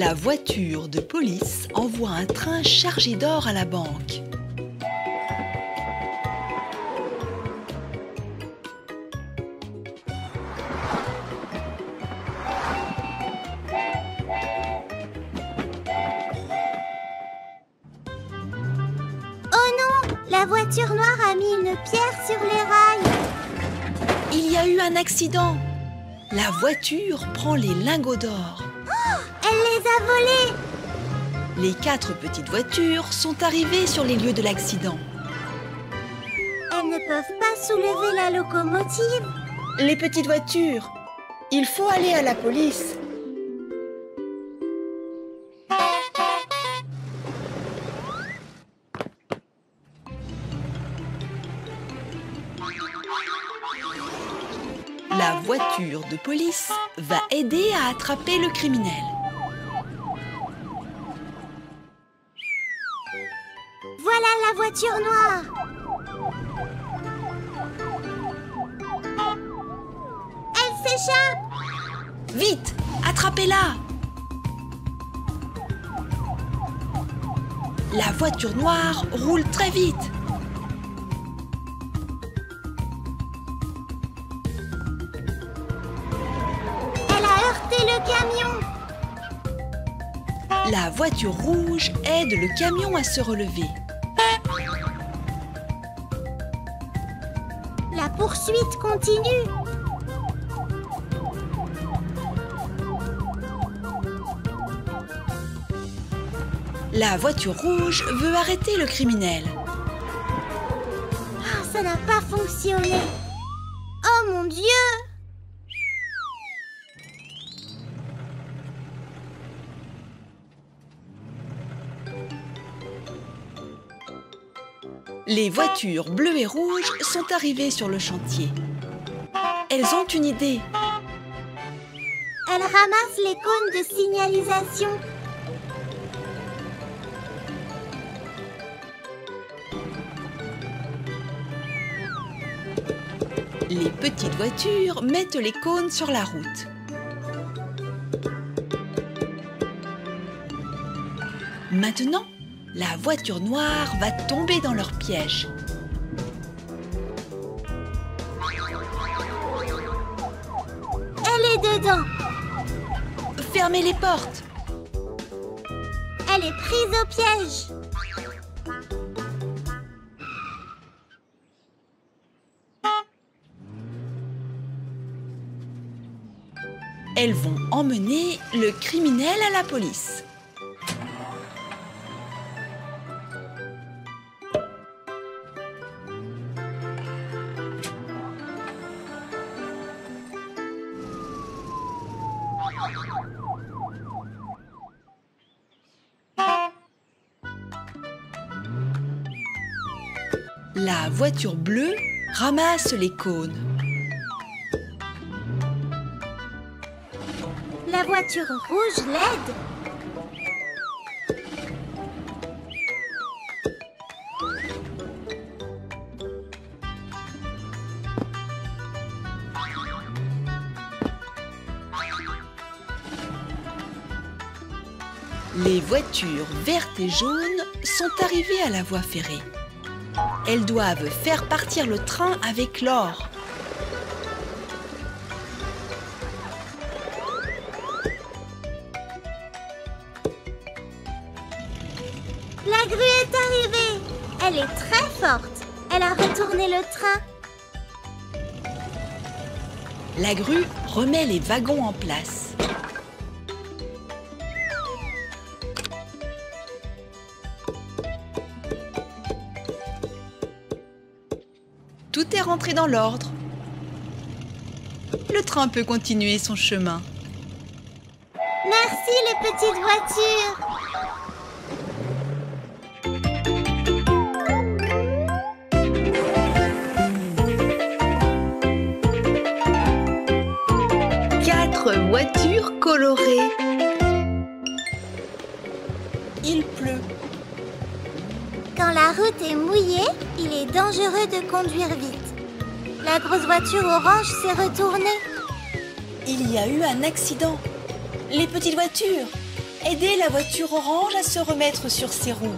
La voiture de police envoie un train chargé d'or à la banque. La voiture noire a mis une pierre sur les rails. Il y a eu un accident. La voiture prend les lingots d'or. Oh, elle les a volés. Les 4 petites voitures sont arrivées sur les lieux de l'accident. Elles ne peuvent pas soulever la locomotive. Les petites voitures, il faut aller à la police. La voiture de police va aider à attraper le criminel. Voilà la voiture noire. Elle s'échappe. Vite, attrapez-la. La voiture noire roule très vite. Le camion. La voiture rouge aide le camion à se relever. La poursuite continue. La voiture rouge veut arrêter le criminel. Ah, ça n'a pas fonctionné. Oh mon Dieu! Les voitures bleues et rouges sont arrivées sur le chantier. Elles ont une idée. Elles ramassent les cônes de signalisation. Les petites voitures mettent les cônes sur la route. Maintenant, la voiture noire va tomber dans leur piège. Elle est dedans. Fermez les portes. Elle est prise au piège. Elles vont emmener le criminel à la police. La voiture bleue ramasse les cônes. La voiture rouge l'aide. Les voitures vertes et jaunes sont arrivées à la voie ferrée. Elles doivent faire partir le train avec l'or. La grue est arrivée. Elle est très forte. Elle a retourné le train. La grue remet les wagons en place. Tout est rentré dans l'ordre. Le train peut continuer son chemin. Merci les petites voitures. Quatre voitures colorées. Il pleut. Quand la route est mouillée, il est dangereux de conduire vite. La grosse voiture orange s'est retournée. Il y a eu un accident. Les petites voitures, Aidez la voiture orange à se remettre sur ses roues.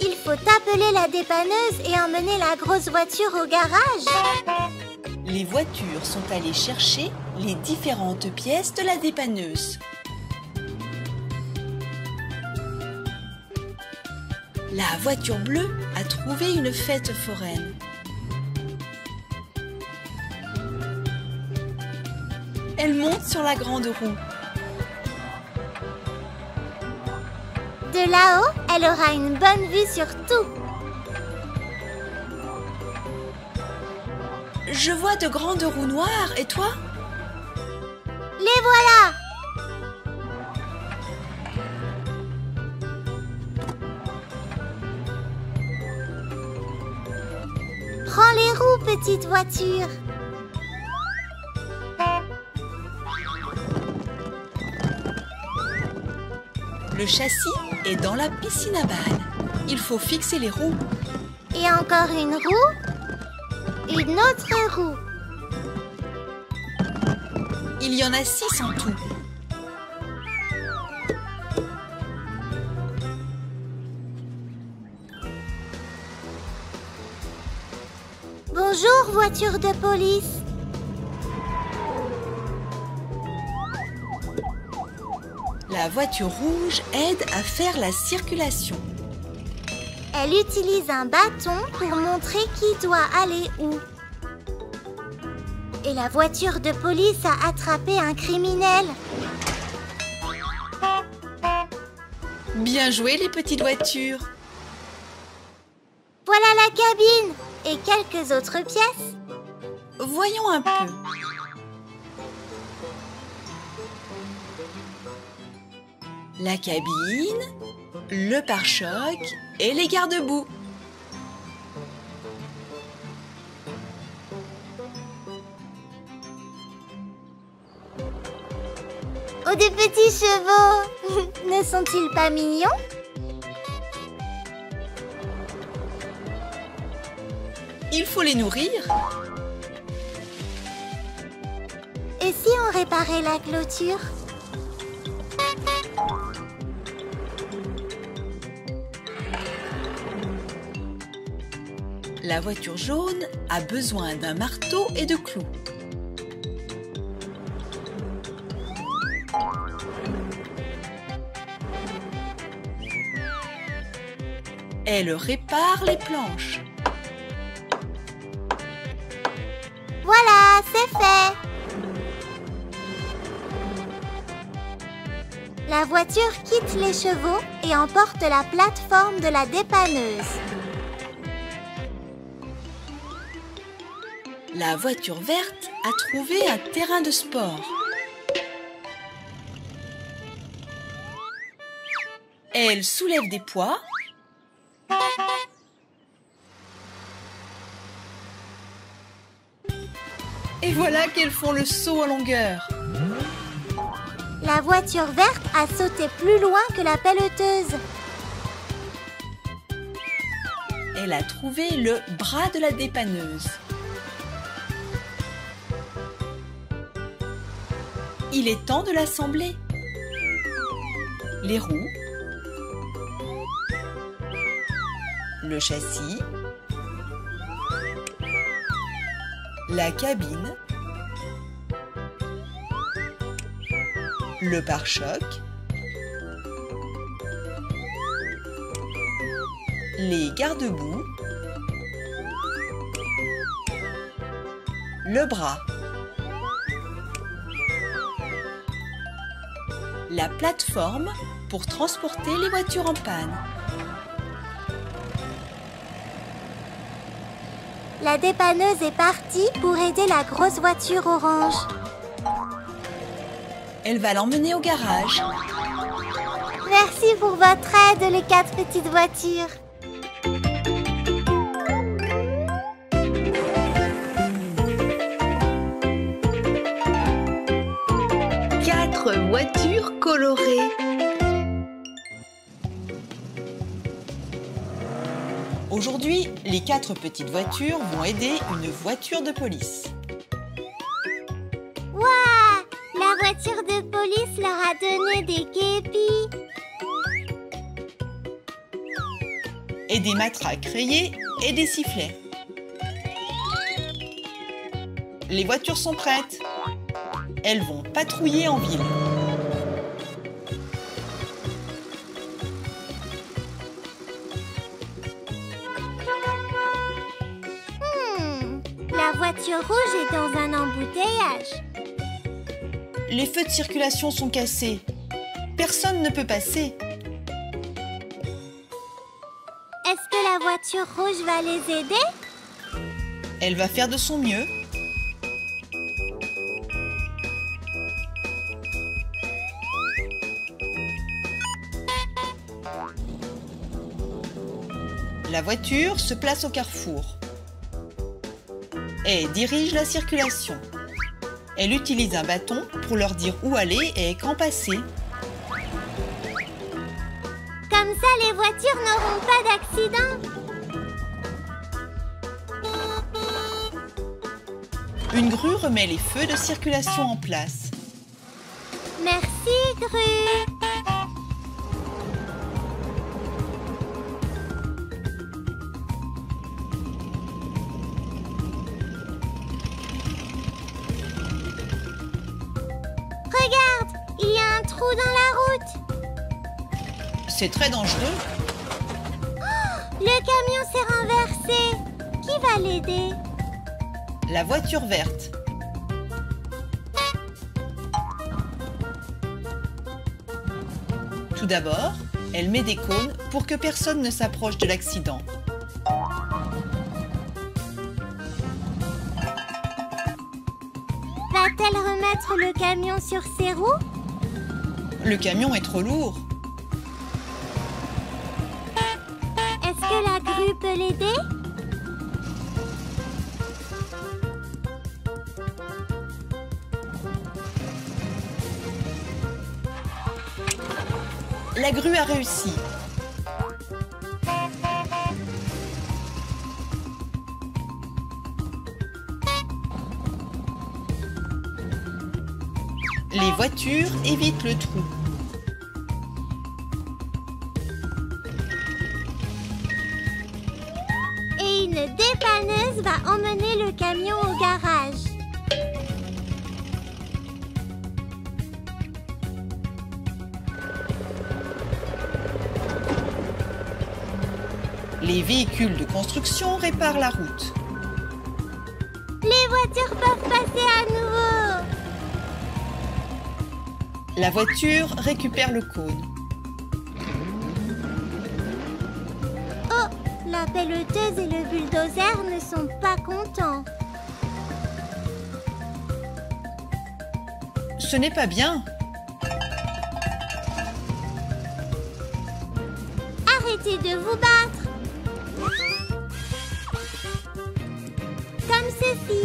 Il faut appeler la dépanneuse et emmener la grosse voiture au garage. Les voitures sont allées chercher les différentes pièces de la dépanneuse. La voiture bleue a trouvé une fête foraine. Elle monte sur la grande roue. De là-haut, elle aura une bonne vue sur tout. Je vois de grandes roues noires, et toi? Les voilà! Prends les roues, petite voiture. Le châssis est dans la piscine à balles. Il faut fixer les roues. Et encore une roue, une autre roue. Il y en a 6 en tout. Bonjour, voiture de police. La voiture rouge aide à faire la circulation. Elle utilise un bâton pour montrer qui doit aller où. Et la voiture de police a attrapé un criminel. Bien joué les petites voitures. Voilà la cabine et quelques autres pièces. Voyons un peu. La cabine, le pare-choc et les garde-boue. Oh, des petits chevaux! Ne sont-ils pas mignons? Il faut les nourrir. Et si on réparait la clôture? La voiture jaune a besoin d'un marteau et de clous. Elle répare les planches. Voilà, c'est fait. La voiture quitte les chevaux et emporte la plateforme de la dépanneuse. La voiture verte a trouvé un terrain de sport. Elle soulève des poids. Et voilà qu'elles font le saut en longueur. La voiture verte a sauté plus loin que la pelleteuse. Elle a trouvé le bras de la dépanneuse. Il est temps de l'assembler. Les roues, le châssis, la cabine, le pare-choc, les garde-boue, le bras, la plateforme pour transporter les voitures en panne. La dépanneuse est partie pour aider la grosse voiture orange. Elle va l'emmener au garage. Merci pour votre aide, les 4 petites voitures. Voiture colorée. Aujourd'hui, Aujourd'hui, les 4 petites voitures vont aider une voiture de police. Waouh! La voiture de police leur a donné des képis. Et des matraques rayées et des sifflets. Les voitures sont prêtes. Elles vont patrouiller en ville. La voiture rouge est dans un embouteillage. Les feux de circulation sont cassés. Personne ne peut passer. Est-ce que la voiture rouge va les aider? Elle va faire de son mieux. La voiture se place au carrefour et dirige la circulation. Elle utilise un bâton pour leur dire où aller et quand passer. Comme ça, les voitures n'auront pas d'accident. Une grue remet les feux de circulation en place. Merci, grue. Regarde, il y a un trou dans la route. C'est très dangereux. Oh, le camion s'est renversé. Qui va l'aider? La voiture verte. Tout d'abord, elle met des cônes pour que personne ne s'approche de l'accident. Va-t-elle remettre le camion sur ses roues? Le camion est trop lourd. Est-ce que la grue peut l'aider? La grue a réussi. Les voitures évitent le trou. Et une dépanneuse va emmener le camion au garage. Les véhicules de construction réparent la route. Les voitures peuvent passer à nouveau. La voiture récupère le cône. Oh, la pelleteuse et le bulldozer ne sont pas contents. Ce n'est pas bien. Arrêtez de vous battre. Comme ceci.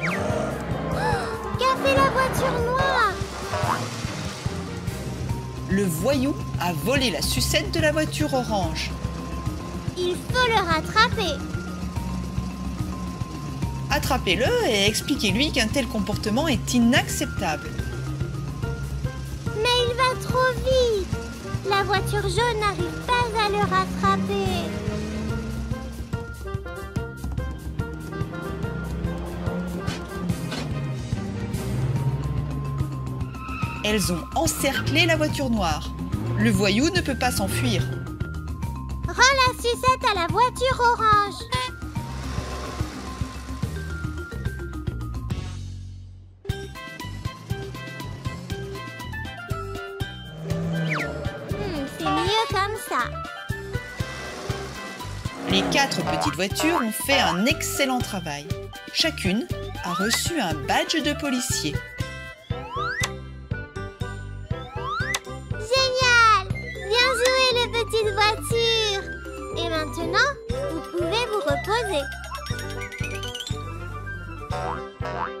Oh, qu'a fait la voiture noire? Le voyou a volé la sucette de la voiture orange. Il faut le rattraper. Attrapez-le et expliquez-lui qu'un tel comportement est inacceptable. Mais il va trop vite. La voiture jaune n'arrive pas à le rattraper. Elles ont encerclé la voiture noire. Le voyou ne peut pas s'enfuir. Rends la sucette à la voiture orange. C'est mieux comme ça. Les 4 petites voitures ont fait un excellent travail. Chacune a reçu un badge de policier. Petite voiture. Et maintenant, vous pouvez vous reposer.